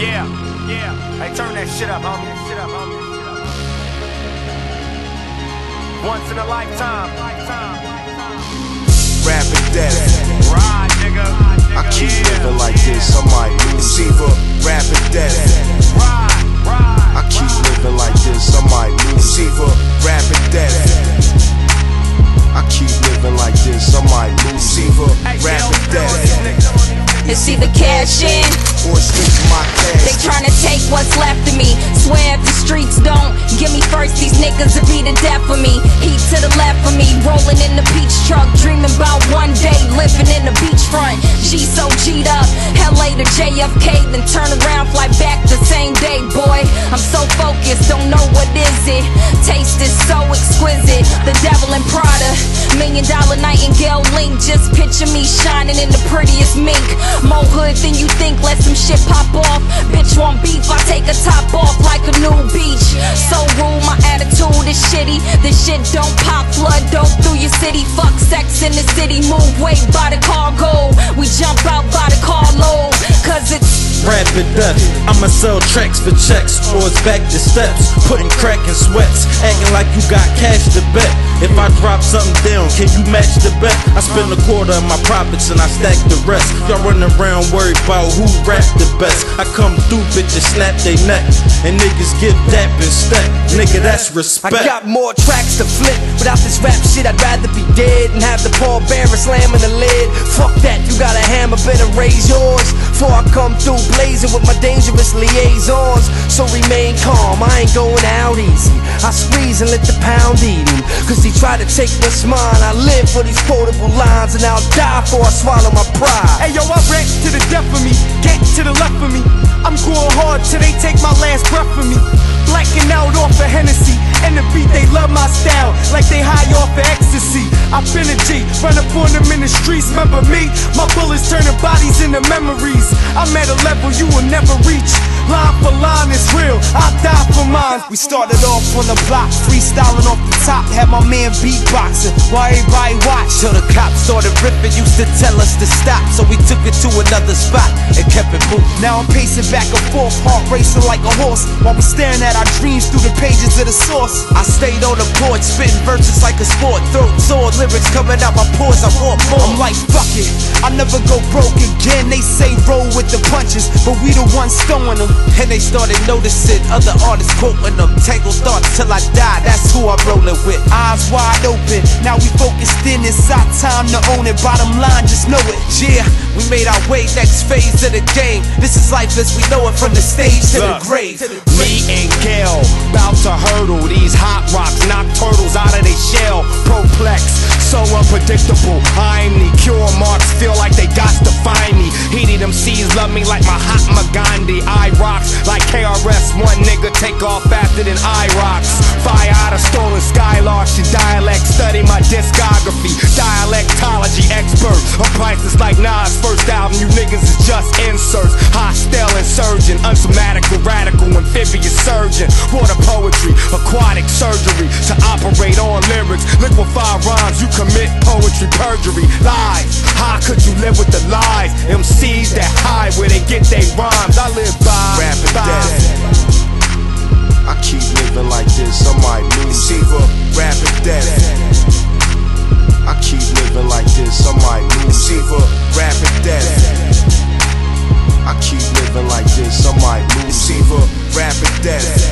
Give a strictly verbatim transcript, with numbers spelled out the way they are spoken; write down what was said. Yeah, yeah. Hey, turn that shit up, homie. That shit up, homie. That shit up. Once in a lifetime, lifetime, lifetime. Rapid death. Ride, nigga. I keep yeah. living like this. I might lose. It's either rapid death. Ride, ride. I keep living like this. I might lose. It's either rapid death. I keep living like this. I might lose. It's either rapid death. It's either cash in or escape my cash. They tryna take what's left of me. Swear if the streets don't give me first, these niggas will be the death of me. Heat to the left of me, rolling in the peach truck, dreaming about one day living in the beachfront. G so G'd up, L A to J F K, then turn around, fly back the same day, boy. I'm so focused, don't know what is it. Taste is so exquisite. The devil and Prada, million dollar nightingale link. Just picture me shining in the prettiest mink. More hood than you think, let some shit pop off. Bitch want beef, I take a top off like a new beach. So rude, my attitude is shitty. This shit don't pop, flood dope through your city. Fuck sex in the city, move weight by the cargo. We jump out by the carload, cause it's rapid death. I'ma sell tracks for checks, or it's back to steps. Putting crack in sweats, acting like you got cash to bet. If I drop something down, can you match the bet? I spend a quarter of my profits and I stack the rest. Y'all run around worried about who rap the best. I come through, bitches snap they neck, and niggas give dap and step. Nigga, that's respect. I got more tracks to flip. Without this rap shit, I'd rather be dead and have the pallbearer slamming the lid. Fuck that, you got a hammer, better raise yours. Before I come through blazing with my dangerous liaisons, so remain calm, I ain't going out easy. I squeeze and let the pound eat him, cause he tried to take what's mine. I live for these quotable lines, and I'll die before I swallow my pride. Hey yo, I ran to the death of me, get to the left of me. I'm going hard till they take my last breath from me. Blacking out off of Hennessy, and the beat they love my style, like they high off of ecstasy. I've been a G, run up on them in the streets, remember me? My bullets turning bodies into memories. I'm at a level you will never reach. Line for line is real, I'll die for mine. We started off on the block, freestyling off the top. Had my man beatboxing, why everybody watch? Till the cops started ripping, used to tell us to stop. So we took it to another spot and kept it moving. Now I'm pacing back and forth, heart racing like a horse, while we're staring at our dreams through the pages of the source. I stayed on the board, spitting verses like a sport. Throat sore, lyrics coming out my pores, I want more. I'm like, fuck it, I never go broke again. They say roll with the punches, but we the ones throwing them. And they started noticing other artists quoting them. Tangled thoughts till I die, that's who I'm rolling with. Eyes wide open, now we focused in. It's our time to own it, bottom line, just know it. Yeah, we made our way, next phase of the game. This is life as we know it, from the stage to the grave. Me and Gail, bout to hurdle these hot rocks. Knock turtles out of their shell, perplex, so unpredictable. I'm the cure, marks feel like they got to find me. Heated M Cs love me like Mahatma Gandhi. I rocks like K R S, one nigga take off after then I rocks. Fire out of stolen skylarks and dialect, study my discography. Dialectology expert, I'm priceless like Nas' first album, you niggas is just inserts. Hostile insurgent, unsomatical, radical, amphibious surgeon. Water poetry, aquatic surgery, to operate on lyrics. Liquefy rhymes, you commit poetry perjury. Lies, how could you live with the lies? M Cs that hide where they get their rhymes, I live by. Rapid death. I keep living like this, I might lose. It's either rapid death. I keep living like this, I might lose. It's either rapid death. I keep living like this, I might lose. It's either rapid death.